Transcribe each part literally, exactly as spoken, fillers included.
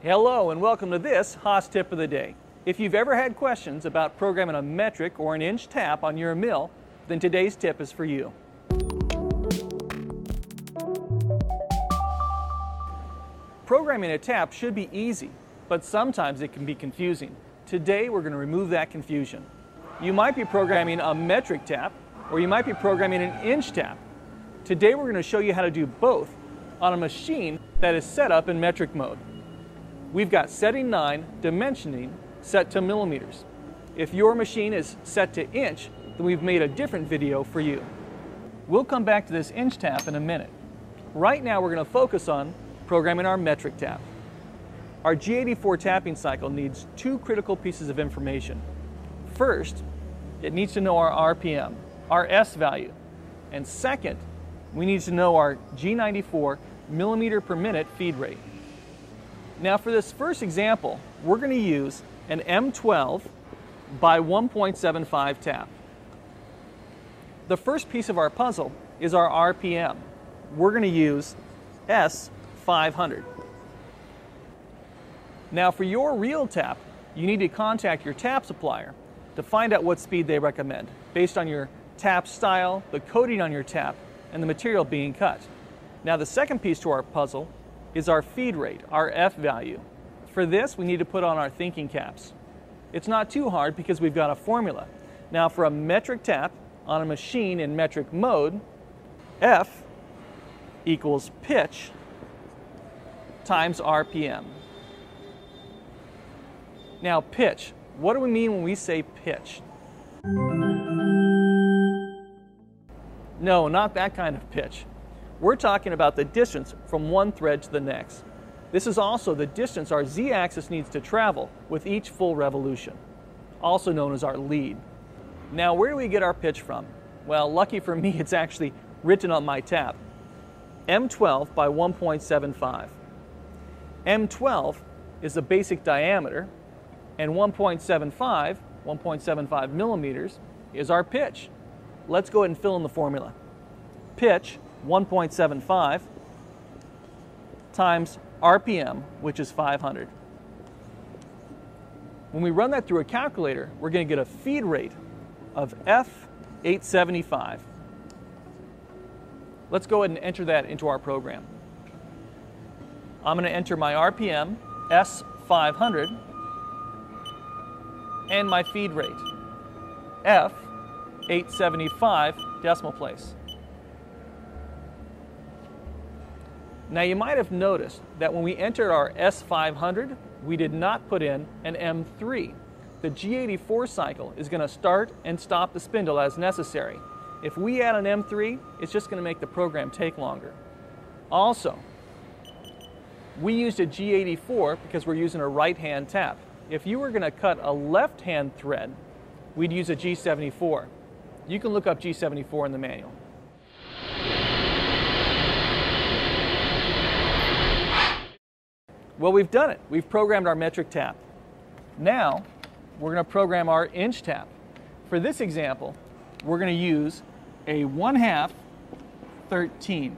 Hello and welcome to this Haas Tip of the Day. If you've ever had questions about programming a metric or an inch tap on your mill, then today's tip is for you. Programming a tap should be easy, but sometimes it can be confusing. Today we're going to remove that confusion. You might be programming a metric tap, or you might be programming an inch tap. Today we're going to show you how to do both on a machine that is set up in metric mode. We've got setting nine, dimensioning, set to millimeters. If your machine is set to inch, then we've made a different video for you. We'll come back to this inch tap in a minute. Right now we're going to focus on programming our metric tap. Our G eighty-four tapping cycle needs two critical pieces of information. First, it needs to know our R P M, our S value. And second, we need to know our G ninety-four millimeter per minute feed rate. Now for this first example, we're going to use an M twelve by one point seven five tap. The first piece of our puzzle is our R P M. We're going to use S five hundred. Now for your real tap, you need to contact your tap supplier to find out what speed they recommend based on your tap style, the coating on your tap, and the material being cut. Now the second piece to our puzzle is our feed rate, our F value. For this, we need to put on our thinking caps. It's not too hard because we've got a formula. Now for a metric tap on a machine in metric mode, F equals pitch times R P M. Now pitch, what do we mean when we say pitch? No, not that kind of pitch. We're talking about the distance from one thread to the next. This is also the distance our z-axis needs to travel with each full revolution, also known as our lead. Now where do we get our pitch from? Well, lucky for me, it's actually written on my tap. M twelve by one point seven five. M twelve is the basic diameter, and one point seven five, one point seven five millimeters is our pitch. Let's go ahead and fill in the formula. Pitch, one point seven five, times R P M, which is five hundred. When we run that through a calculator, we're going to get a feed rate of F eight seventy-five. Let's go ahead and enter that into our program. I'm going to enter my R P M, S five hundred, and my feed rate, F eight seventy-five decimal place. Now you might have noticed that when we entered our S five hundred, we did not put in an M three. The G eighty-four cycle is going to start and stop the spindle as necessary. If we add an M three, it's just going to make the program take longer. Also, we used a G eighty-four because we're using a right-hand tap. If you were going to cut a left-hand thread, we'd use a G seventy-four. You can look up G seventy-four in the manual. Well, we've done it. We've programmed our metric tap. Now, we're going to program our inch tap. For this example, we're going to use a one half thirteen.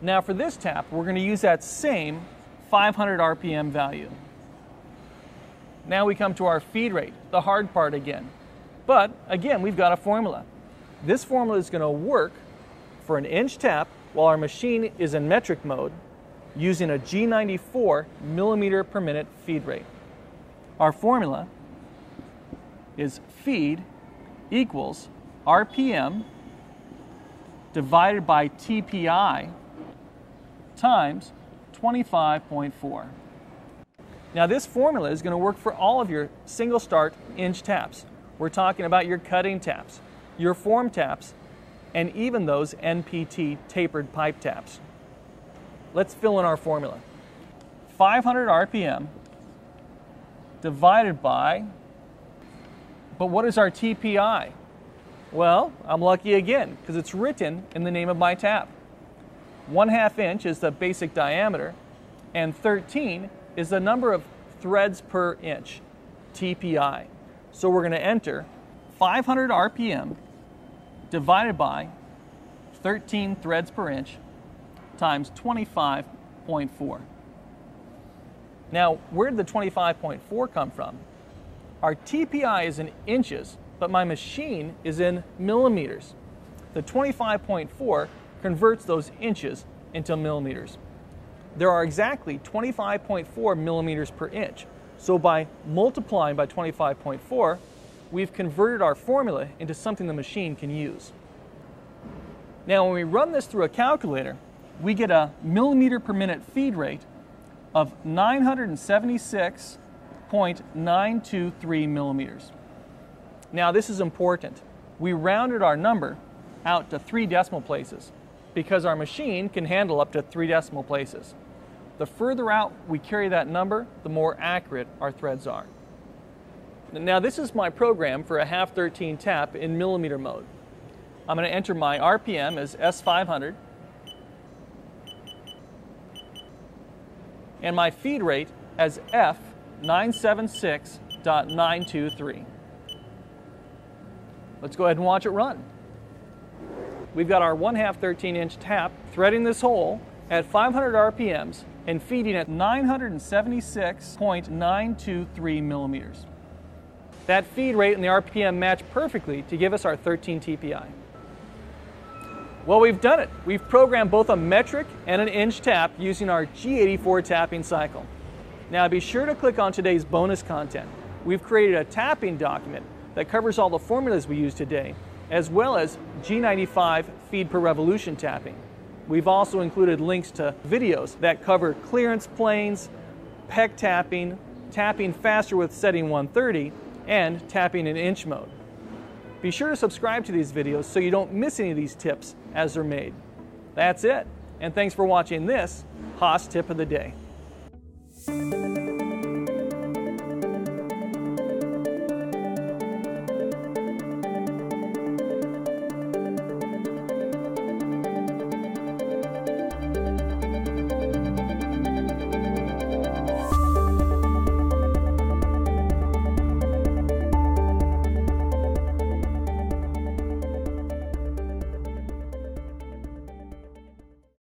Now for this tap, we're going to use that same five hundred R P M value. Now we come to our feed rate, the hard part again. But again, we've got a formula. This formula is going to work for an inch tap while our machine is in metric mode, using a G ninety-four millimeter per minute feed rate. Our formula is feed equals R P M divided by T P I times twenty-five point four. Now this formula is going to work for all of your single start inch taps. We're talking about your cutting taps, your form taps, and even those N P T tapered pipe taps. Let's fill in our formula. five hundred R P M divided by, but what is our T P I? Well, I'm lucky again because it's written in the name of my tap. One half inch is the basic diameter and thirteen is the number of threads per inch, T P I. So we're going to enter five hundred R P M divided by thirteen threads per inch times twenty-five point four. Now, where did the twenty-five point four come from? Our T P I is in inches, but my machine is in millimeters. The twenty-five point four converts those inches into millimeters. There are exactly twenty-five point four millimeters per inch. So by multiplying by twenty-five point four, we've converted our formula into something the machine can use. Now, when we run this through a calculator, we get a millimeter per minute feed rate of nine hundred seventy-six point nine two three millimeters. Now, this is important. We rounded our number out to three decimal places because our machine can handle up to three decimal places. The further out we carry that number, the more accurate our threads are. Now, this is my program for a half thirteen tap in millimeter mode. I'm going to enter my R P M as S five hundred and my feed rate as F nine seventy-six point nine two three. Let's go ahead and watch it run. We've got our one half thirteen inch tap threading this hole at five hundred R P Ms and feeding at nine hundred seventy-six point nine two three millimeters. That feed rate and the R P M match perfectly to give us our thirteen T P I. Well, we've done it. We've programmed both a metric and an inch tap using our G eighty-four tapping cycle. Now be sure to click on today's bonus content. We've created a tapping document that covers all the formulas we use today, as well as G ninety-five feed per revolution tapping. We've also included links to videos that cover clearance planes, P E C tapping, tapping faster with setting one thirty, and tapping in inch mode. Be sure to subscribe to these videos so you don't miss any of these tips as they're made. That's it, and thanks for watching this Haas Tip of the Day.